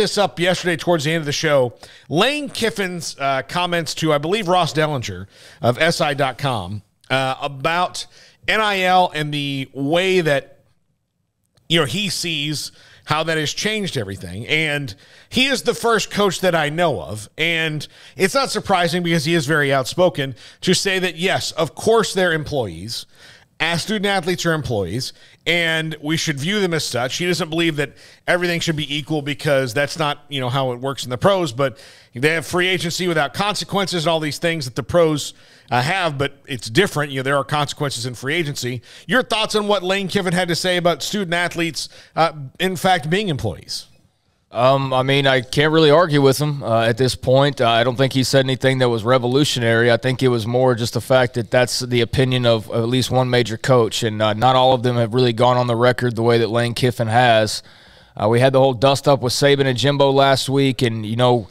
this up yesterday towards the end of the show. Lane Kiffin's comments to, I believe, Ross Dellinger of SI.com about NIL and the way that, you know, he sees how that has changed everything. And he is the first coach that I know of, and it's not surprising because he is very outspoken, to say that, yes, of course they're employees. As student-athletes are employees, and we should view them as such. He doesn't believe that everything should be equal because that's not, you know, how it works in the pros, but they have free agency without consequences and all these things that the pros have, but it's different. You know, there are consequences in free agency. Your thoughts on what Lane Kiffin had to say about student-athletes, in fact, being employees? I mean, I can't really argue with him at this point. I don't think he said anything that was revolutionary. I think it was more just the fact that that's the opinion of at least one major coach, and not all of them have really gone on the record the way that Lane Kiffin has. We had the whole dust-up with Saban and Jimbo last week, and, you know,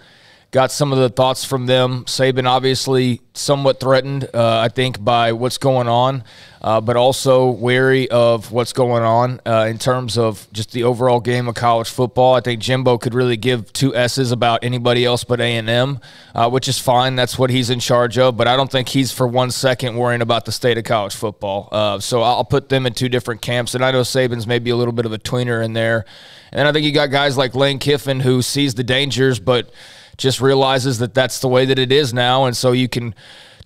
got some of the thoughts from them. Saban obviously somewhat threatened, I think, by what's going on, but also wary of what's going on in terms of just the overall game of college football. I think Jimbo could really give two S's about anybody else but A&M, which is fine. That's what he's in charge of, but I don't think he's for one second worrying about the state of college football. So I'll put them in two different camps, and I know Saban's maybe a little bit of a tweener in there. And I think you got guys like Lane Kiffin who sees the dangers but just realizes that that's the way that it is now. And so you can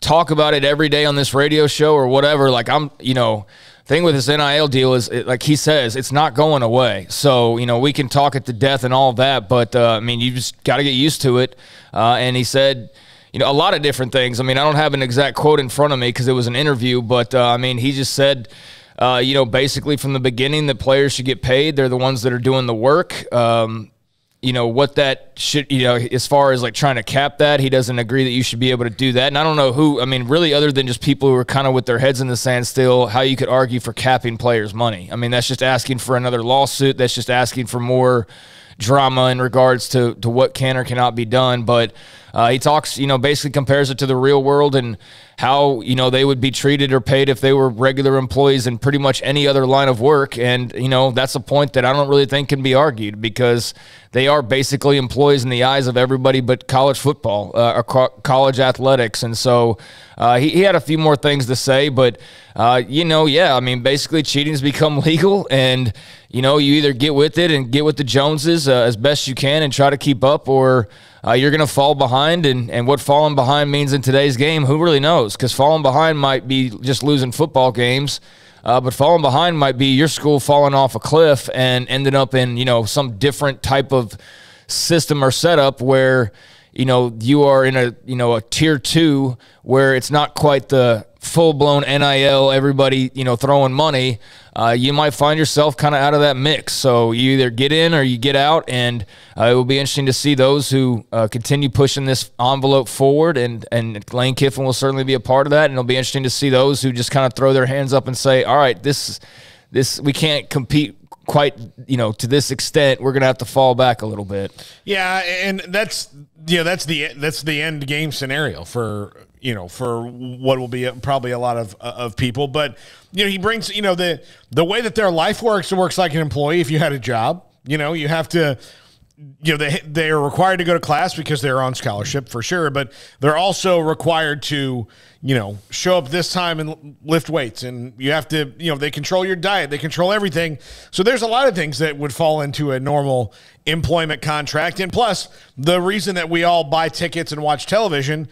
talk about it every day on this radio show or whatever. Like, I'm, you know, thing with this NIL deal is, like he says, it's not going away. So, you know, we can talk it to death and all that, but, I mean, you just got to get used to it. And he said, you know, a lot of different things. I mean, I don't have an exact quote in front of me because it was an interview, but, I mean, he just said, you know, basically from the beginning that players should get paid. They're the ones that are doing the work. You know, what that should, you know, as far as like trying to cap that, he doesn't agree that you should be able to do that. And I don't know who, I mean, really other than just people who are kind of with their heads in the sand still, how you could argue for capping players' money. I mean, that's just asking for another lawsuit. That's just asking for more drama in regards to what can or cannot be done. But he talks, you know, basically compares it to the real world and how, you know, they would be treated or paid if they were regular employees in pretty much any other line of work. And, you know, that's a point that I don't really think can be argued because they are basically employees in the eyes of everybody but college football or college athletics. And so he had a few more things to say, but, you know, yeah, I mean, basically cheating's become legal and, you know, you either get with it and get with the Joneses as best you can and try to keep up, or you're going to fall behind, and what falling behind means in today's game, who really knows? Because falling behind might be just losing football games, but falling behind might be your school falling off a cliff and ending up in, you know, some different type of system or setup where, you know, you are in a, you know, a tier 2 where it's not quite the full-blown NIL, everybody, you know, throwing money. You might find yourself kind of out of that mix. So you either get in or you get out, and it will be interesting to see those who continue pushing this envelope forward, and Lane Kiffin will certainly be a part of that, and it'll be interesting to see those who just kind of throw their hands up and say, all right, this we can't compete quite, you know, to this extent. We're going to have to fall back a little bit. Yeah, and that's, you know, that's the end game scenario for, you know, for what will be probably a lot of people. But, you know, he brings, you know, the way that their life works, it works like an employee. If you had a job, you know, you have to, you know, they are required to go to class because they're on scholarship for sure, but they're also required to, you know, show up this time and lift weights, and you have to, you know, they control your diet, they control everything. So there's a lot of things that would fall into a normal employment contract. And plus, the reason that we all buy tickets and watch television,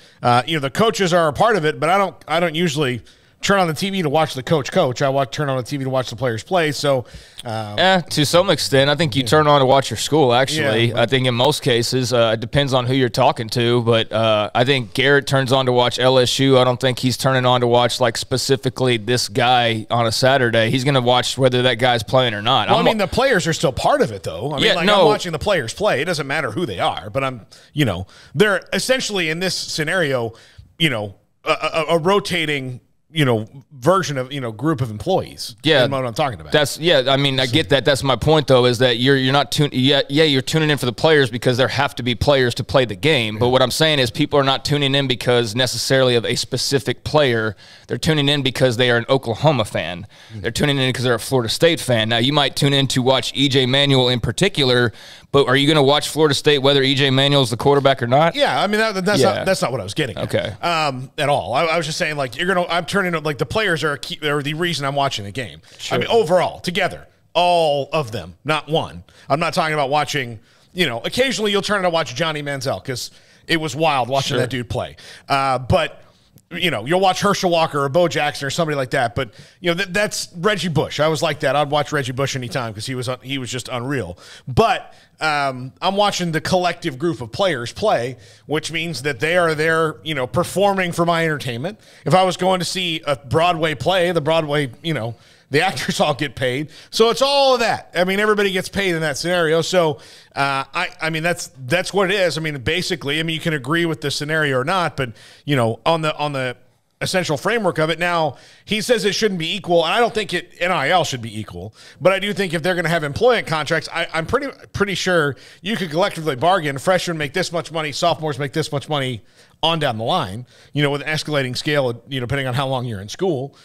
you know, the coaches are a part of it, but I don't usually turn on the TV to watch the coach. Turn on the TV to watch the players play. So, to some extent, I think you turn on to watch your school, actually. Yeah, I think in most cases, it depends on who you're talking to. But I think Garrett turns on to watch LSU. I don't think he's turning on to watch, like, specifically this guy on a Saturday. He's going to watch whether that guy's playing or not. Well, I mean, the players are still part of it, though. I mean, like, no, I'm watching the players play. It doesn't matter who they are. But I'm, you know, they're essentially in this scenario, you know, a rotating, you know, version of, you know, group of employees. Yeah, that's what I'm talking about. That's, yeah, I mean, I get that. That's my point, though, is that you're not tuning. Yeah, you're tuning in for the players because there have to be players to play the game. But what I'm saying is people are not tuning in because necessarily of a specific player. They're tuning in because they are an Oklahoma fan. They're tuning in because they're a Florida State fan. Now, you might tune in to watch EJ Manuel in particular, But are you going to watch Florida State whether EJ Manuel is the quarterback or not? Yeah, I mean that's not what I was getting at. Okay, at all. I was just saying, like, you're gonna. I'm turning up, like, the players are a key, they're the reason I'm watching the game. Sure. I mean, overall, together, all of them, not one. I'm not talking about watching. You know, occasionally you'll turn to watch Johnny Manziel because it was wild watching that dude play. But you know, you'll watch Herschel Walker or Bo Jackson or somebody like that. But you know, that's Reggie Bush. I was like that. I'd watch Reggie Bush anytime because he was just unreal. But I'm watching the collective group of players play, which means that they are there, you know, performing for my entertainment. If I was going to see a Broadway play, the Broadway, you know, the actors all get paid. So it's all of that. I mean, everybody gets paid in that scenario. So I mean, that's what it is. I mean, basically, I mean, you can agree with the scenario or not, but you know, on the essential framework of it. Now, he says it shouldn't be equal, and I don't think NIL should be equal, but I do think if they're going to have employment contracts, I'm pretty sure you could collectively bargain. Freshmen make this much money, sophomores make this much money on down the line, you know, with an escalating scale, you know, depending on how long you're in school.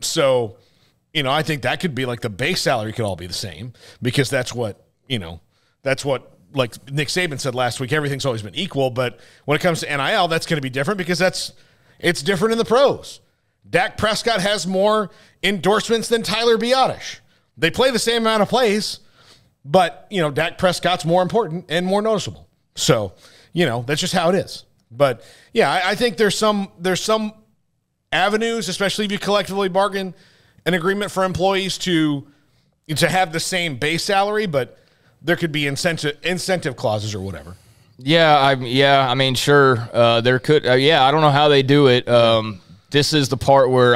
So, you know, I think that could be like the base salary could all be the same because that's what, you know, that's what, like Nick Saban said last week, everything's always been equal. But when it comes to NIL, that's going to be different because it's different in the pros. Dak Prescott has more endorsements than Tyler Biotish. They play the same amount of plays, but, you know, Dak Prescott's more important and more noticeable. So, you know, that's just how it is. But yeah, I think there's some avenues, especially if you collectively bargain an agreement for employees to have the same base salary, but there could be incentive clauses or whatever. Yeah, I mean, sure, there could. I don't know how they do it. This is the part where